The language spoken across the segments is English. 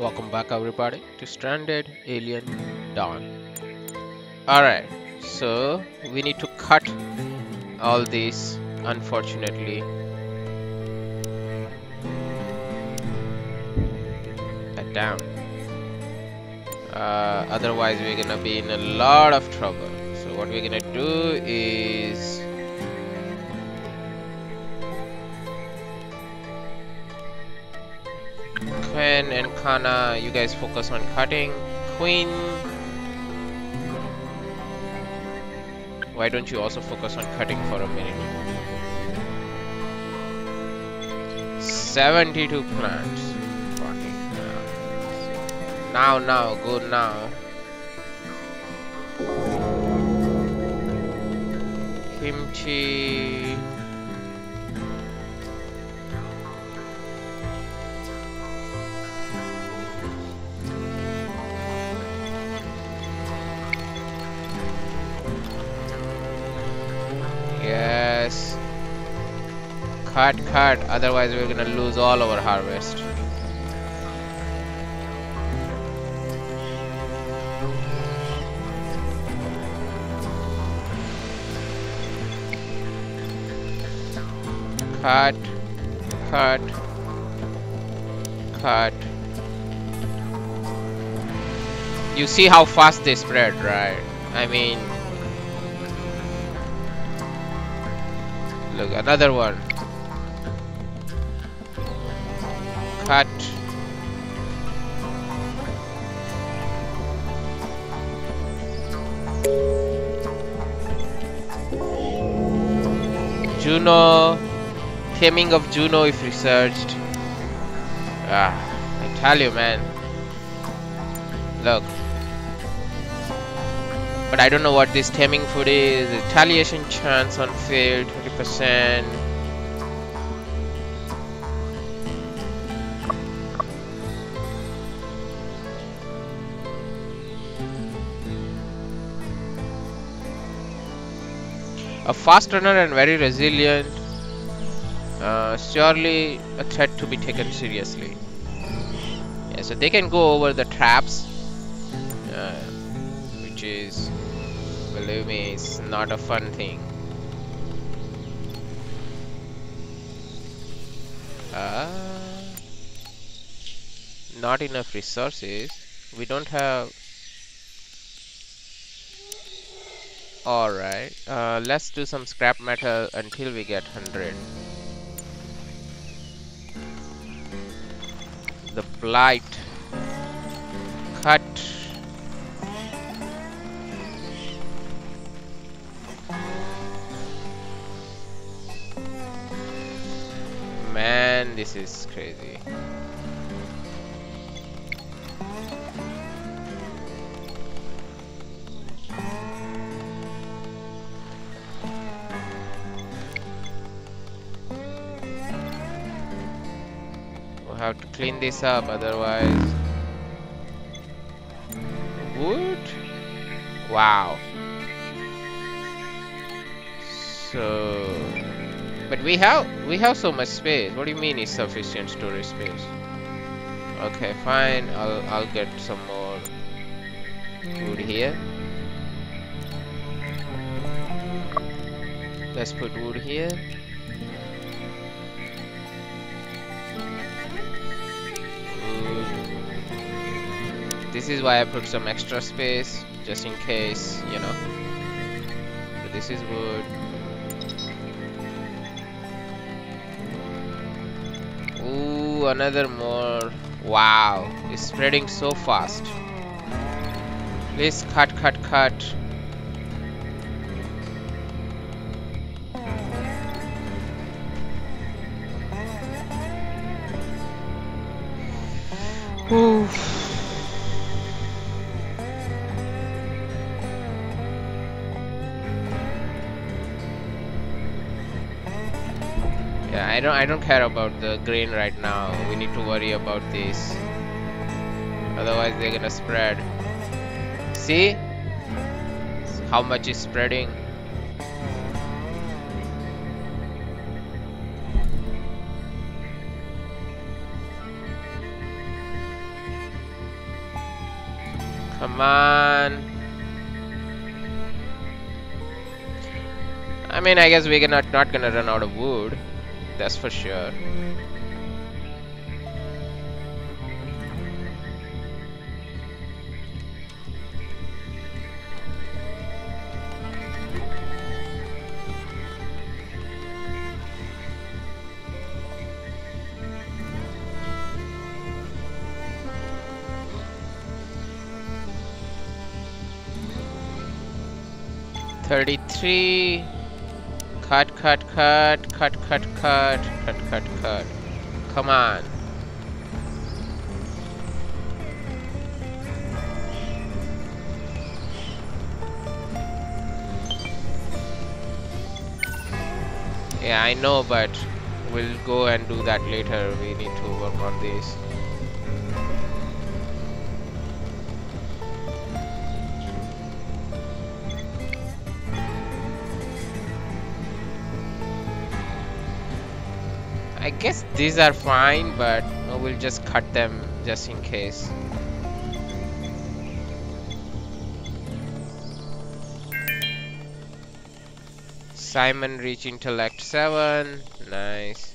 Welcome back everybody to Stranded Alien Dawn. Alright, so we need to cut all these, unfortunately. That down. Otherwise we're gonna be in a lot of trouble. So what we're gonna do is Quinn and Kana, you guys focus on cutting. Queen, why don't you also focus on cutting for a minute? 72 plants. Fucking hell. Now, go now. Kimchi. Yes. Cut. Otherwise, we're gonna lose all our harvest. Cut. You see how fast they spread, right? I mean, look, another one. Cut. Juno. Taming of Juno if researched. Ah, I tell you, man. Look. But I don't know what this taming food is. Retaliation chance on field, 30%. A fast runner and very resilient. Surely a threat to be taken seriously. Yeah, so they can go over the traps. Which is, believe me, it's not a fun thing. Not enough resources. We don't have. Alright, let's do some scrap metal until we get 100. The blight. Cut. Man, this is crazy. We'll have to clean this up, otherwise. Wood? Wow. So. But we have so much space. What do you mean is sufficient storage space? Okay, fine. I'll get some more food here. Let's put wood here. Wood. This is why I put some extra space, just in case, you know. So this is wood. Another more. Wow, it's spreading so fast. Please cut. Oof. I don't care about the grain right now. We need to worry about this. Otherwise they're gonna spread. See? How much is spreading? Come on. I mean, I guess we're not gonna run out of wood. That's for sure. Cut. Come on. Yeah, I know, but we'll go and do that later. We need to work on this. I guess these are fine, but we'll just cut them just in case. Simon reached intellect 7. Nice.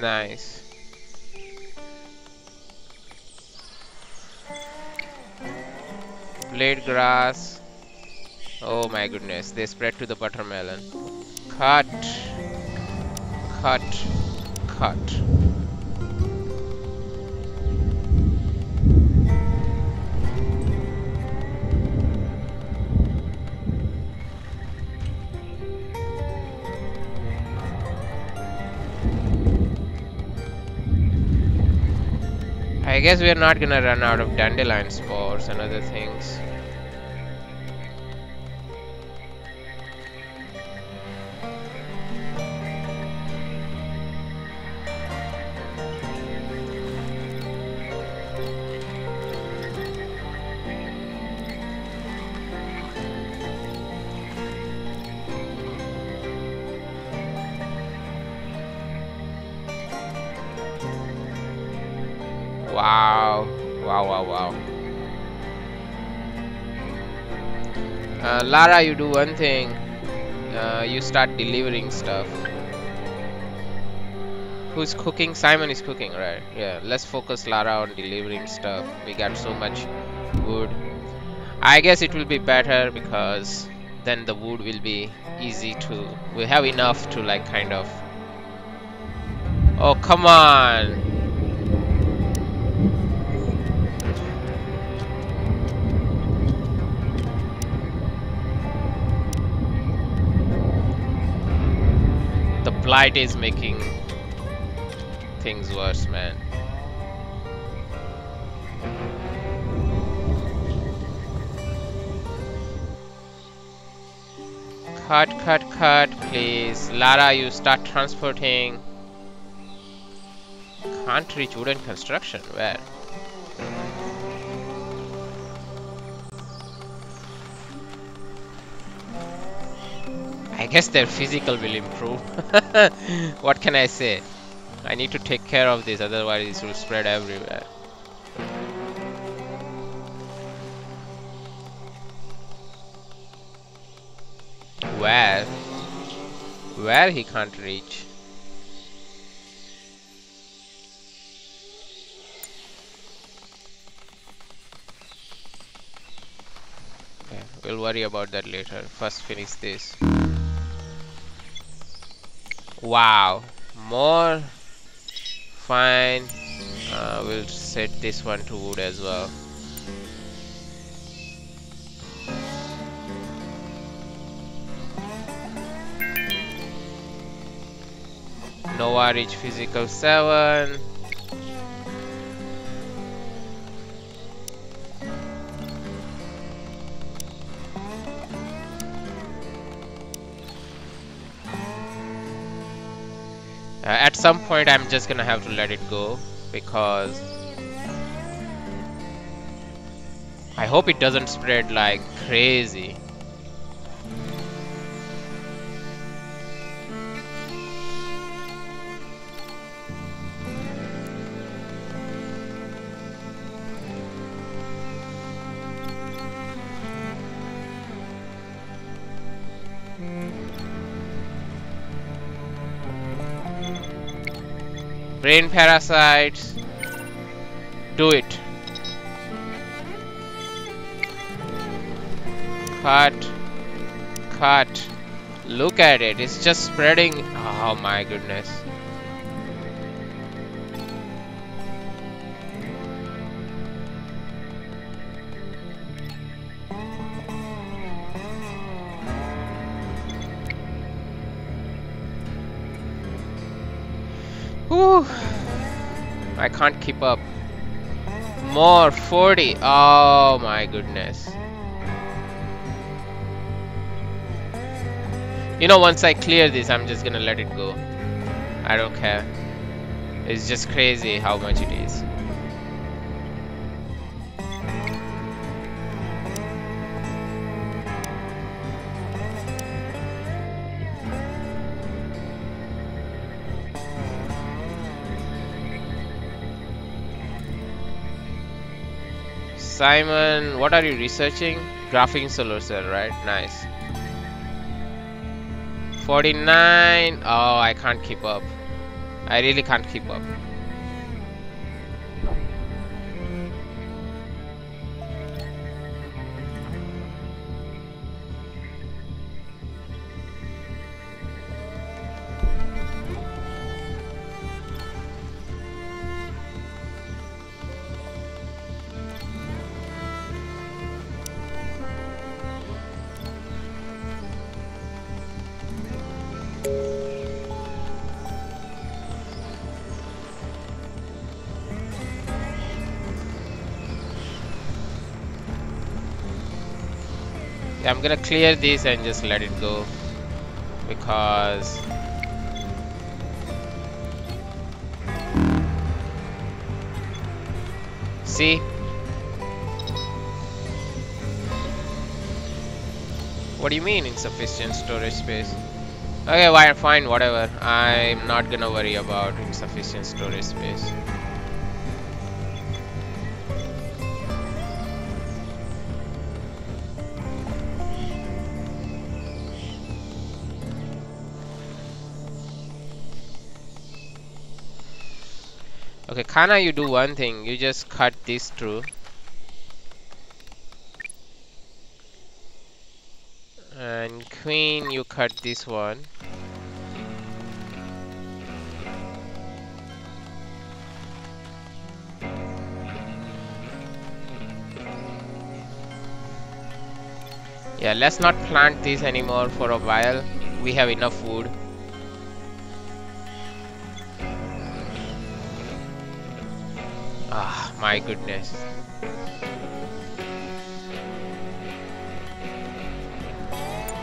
Nice. Blade grass. Oh my goodness, they spread to the buttermelon. Cut. I guess we are not gonna run out of dandelion spores and other things. Wow. Lara, you do one thing. You start delivering stuff. Who's cooking? Simon is cooking, right? Yeah, let's focus Lara on delivering stuff. We got so much wood. I guess it will be better because then the wood will be easy to... We have enough to like kind of... Oh, come on! Blight is making things worse, man. Cut, please. Lara, you start transporting. Can't reach wooden construction. Where? I guess their physical will improve. What can I say? I need to take care of this, otherwise it will spread everywhere. Where? Where he can't reach? Okay, we'll worry about that later. First finish this. Wow, more fine. We'll set this one to wood as well. Nova reach physical 7. some point I'm just gonna have to let it go, because I hope it doesn't spread like crazy. Brain parasites, do it. Cut, cut. Look at it, it's just spreading. Oh my goodness. Whew. I can't keep up. More 40. Oh my goodness. You know, once I clear this, I'm just gonna let it go. I don't care. It's just crazy how much it is. Simon, what are you researching? Graphene solar cell, right? Nice. 49. Oh, I can't keep up. I really can't keep up. I'm gonna clear this and just let it go, because see, what do you mean insufficient storage space? Okay, well, fine, whatever. I'm not gonna worry about insufficient storage space. Okay, Kana, you do one thing. You just cut this through. And Queen, you cut this one. Yeah, let's not plant this anymore for a while. We have enough wood. Ah, my goodness.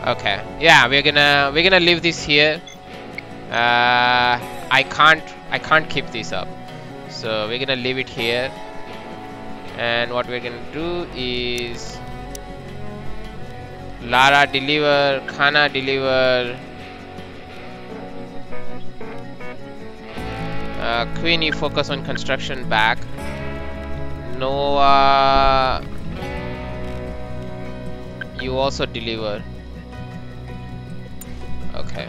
Okay, yeah, we're gonna leave this here. I can't keep this up, so we're gonna leave it here. And what we're gonna do is Lara deliver, Khana deliver, Queenie focus on construction back. Noah, you also deliver. Okay.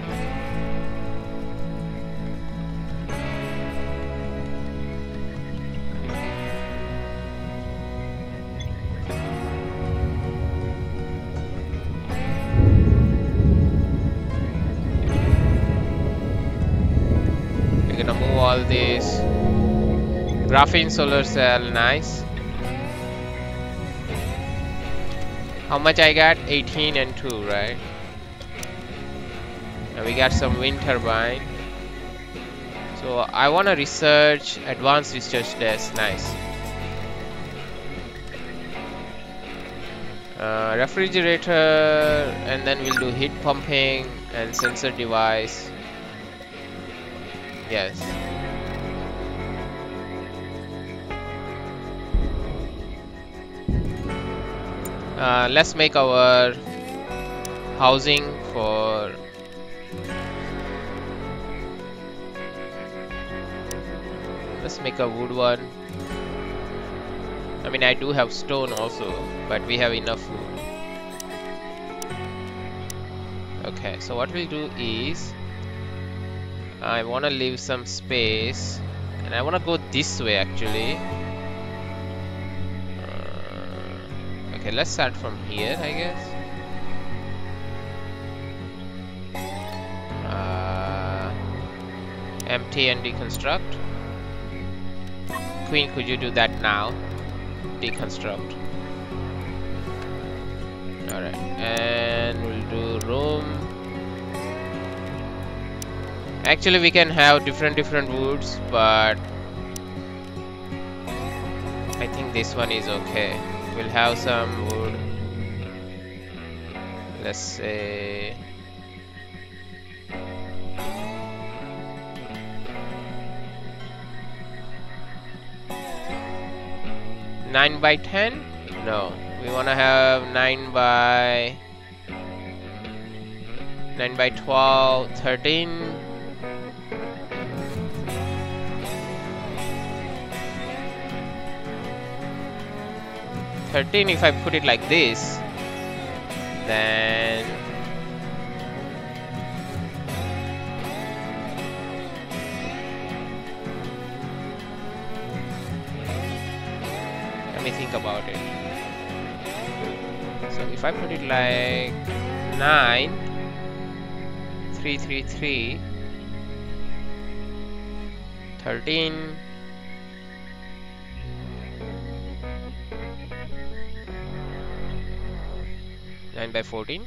We're gonna move all these. Graphene solar cell, nice. How much I got? 18 and 2, right? And we got some wind turbine. So I wanna research advanced research desk, nice. Refrigerator, and then we'll do heat pumping and sensor device. Yes. Let's make our housing for let's make a wood one. I mean, I do have stone also, but we have enough wood. Okay, so what we'll do is I want to leave some space and I want to go this way actually. Okay, let's start from here, I guess. Empty and deconstruct. Queen, could you do that now? Deconstruct. Alright, and we'll do room. Actually, we can have different woods, but I think this one is okay. We'll have some wood. Let's say nine by 10? No, we want to have 9 by 12, 13. If I put it like this, then let me think about it. So if I put it like 9 3 3 3, 13. By 14.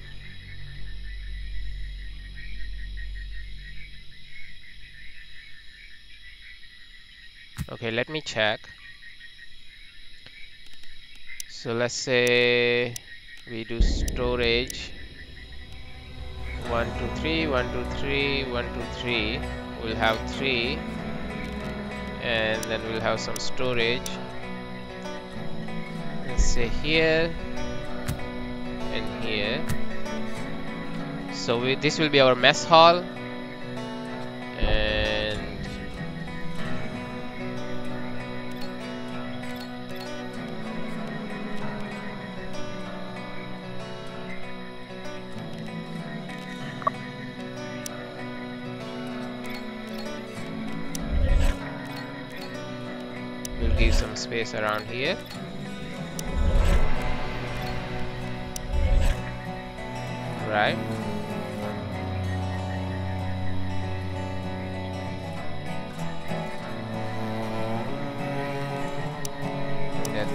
Okay, let me check. So let's say we do storage 1 2 3 1 2 3 1 2 3. We'll have 3 and then we'll have some storage. Let's say here and here. So this will be our mess hall, and we'll give some space around here. Right. That's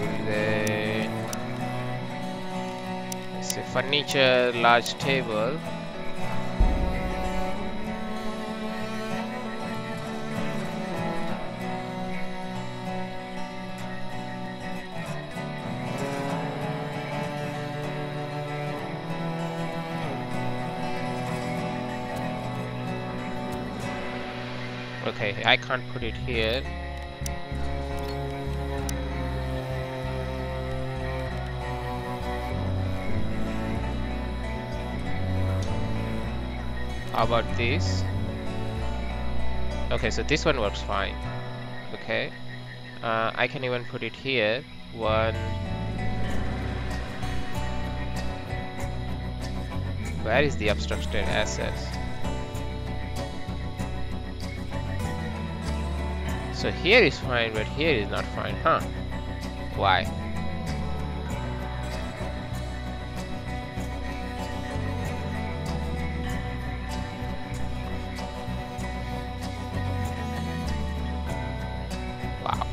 a furniture, large table. Okay, I can't put it here. How about this? Okay, so this one works fine. Okay, I can even put it here. 1. Where is the obstructed assets? So here is fine, but here is not fine, huh? Why? Wow.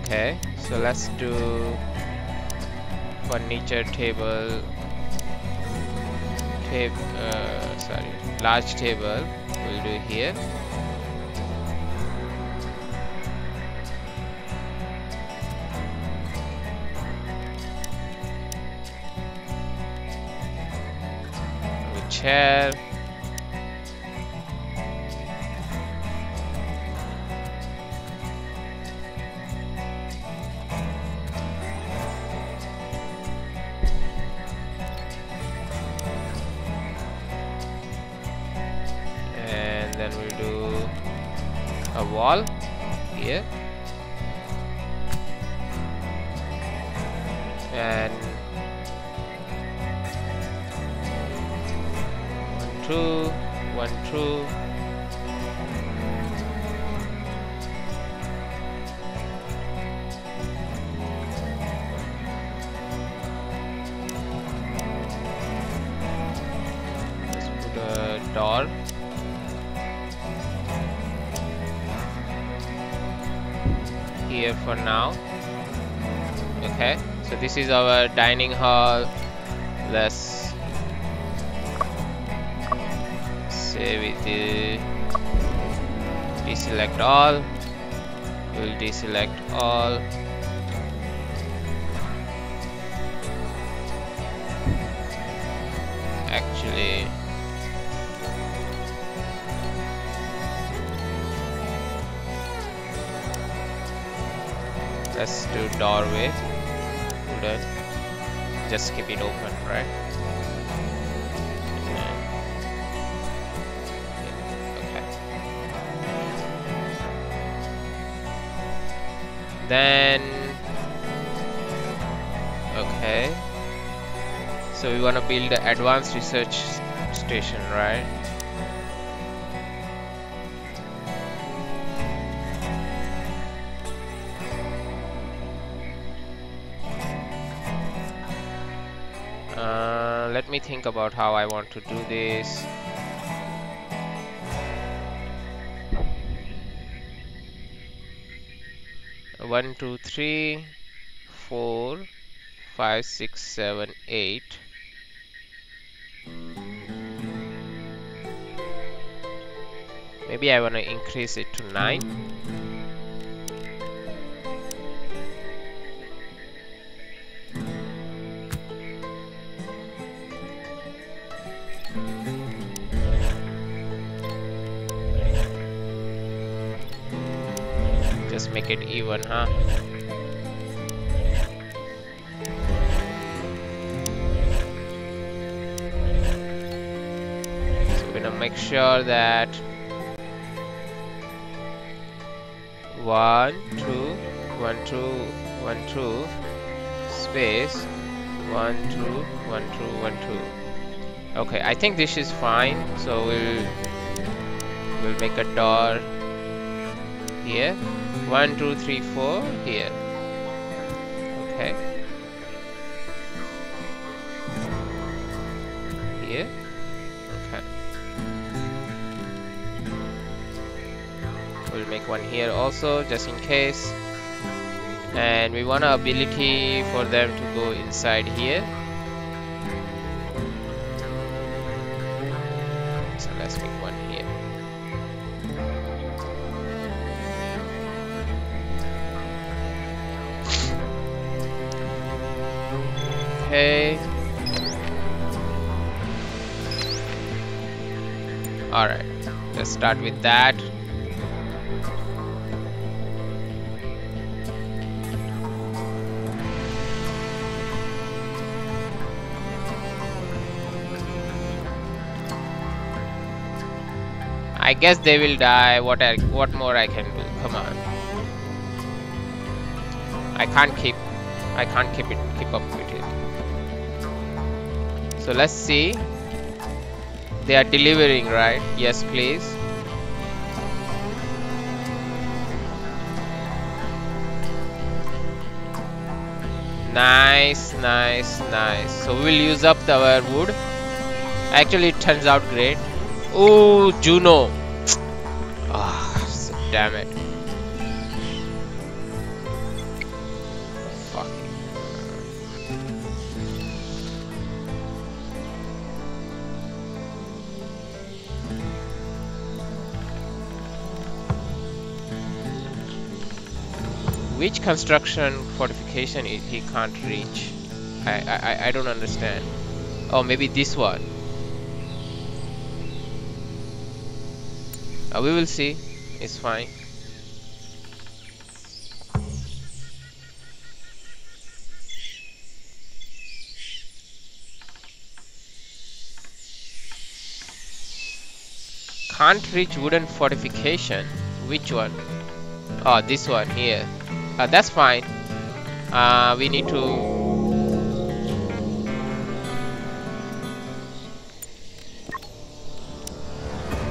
Okay, so let's do furniture table, large table. We'll do here. Chair, Then we'll do a wall here, and 1, 2, 1, 2. Let's put a door. Here for now. Okay, so this is our dining hall. Let's say we deselect all. We'll deselect all. Actually, let's do doorway. Just keep it open, right? Okay. Then, okay. So we want to build an advanced research station, right? Let me think about how I want to do this. One, two, three, four, five, six, seven, eight. Maybe I want to increase it to 9. Make it even, huh? So we're gonna make sure that 1, 2, 1, 2, 1, 2 space 1, 2, 1, 2, 1, 2. Okay, I think this is fine. So we'll make a door here. 1, 2, 3, 4 here. Okay. Here. Okay. We'll make one here also, just in case. And we want an ability for them to go inside here. So let's make one here. Alright, let's start with that. I guess they will die. What more I can do? Come on. I can't keep up with it. So let's see. They are delivering, right? Yes, please. Nice, nice, nice. So we'll use up our wood. Actually, it turns out great. Oh, Juno. Ah, oh, damn it. Which construction fortification he can't reach? I don't understand. Oh, maybe this one. We will see. It's fine. Can't reach wooden fortification. Which one? Oh, this one here. That's fine. We need to...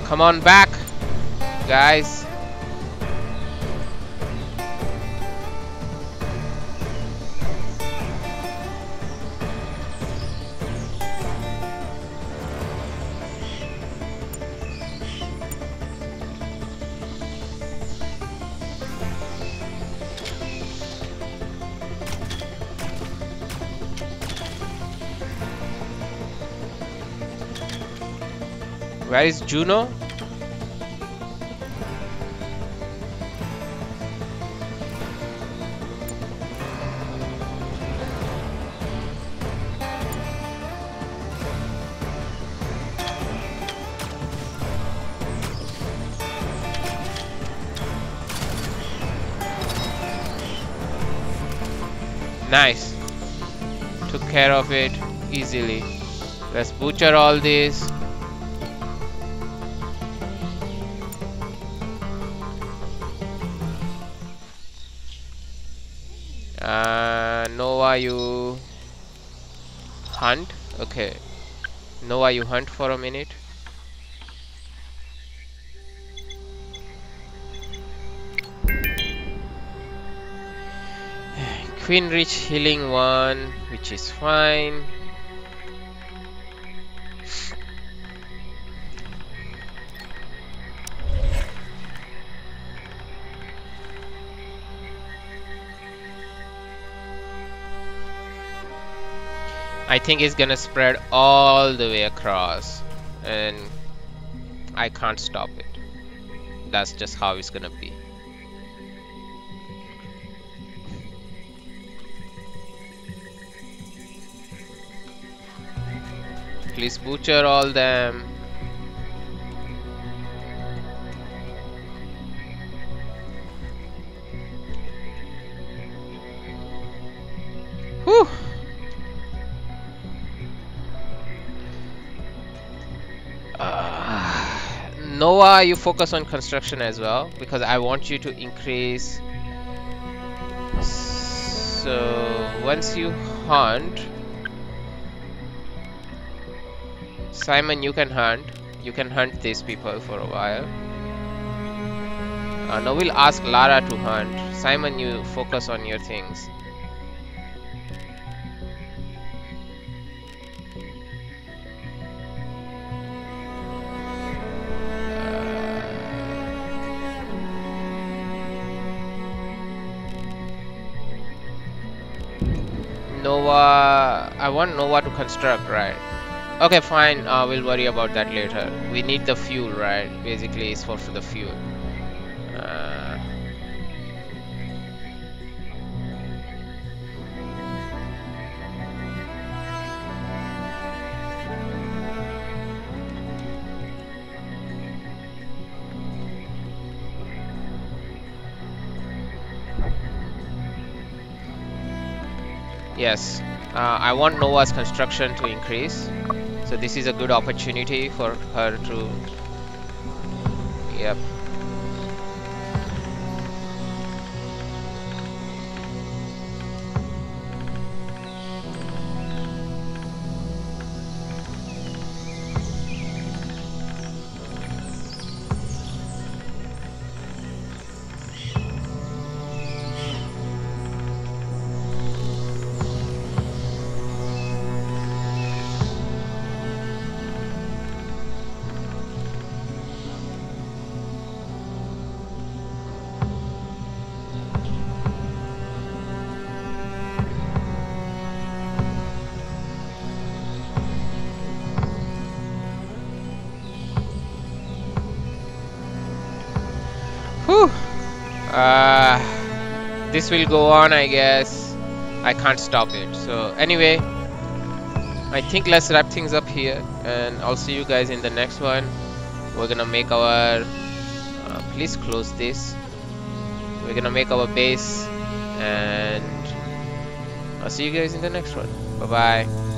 Come on back, guys. Where is Juno? Nice. Took care of it easily. Let's butcher all this. Nova, you hunt? Okay. Nova, you hunt for a minute. Queen Rich healing one, which is fine. I think it's gonna spread all the way across, and I can't stop it. That's just how it's gonna be. Please butcher all them. Whew. Noah, you focus on construction as well, because I want you to increase. So once you hunt, Simon, you can hunt these people for a while. Now we'll ask Lara to hunt. Simon, you focus on your things. Nova, I want Nova to construct, right? Okay, fine, we'll worry about that later. We need the fuel, right? Basically, it's for the fuel. Yes, I want Nova's construction to increase. So this is a good opportunity for her to... Yep. This will go on, I guess. I can't stop it. So anyway, I think let's wrap things up here, and I'll see you guys in the next one. We're gonna make our please close this. We're gonna make our base, and I'll see you guys in the next one. Bye bye.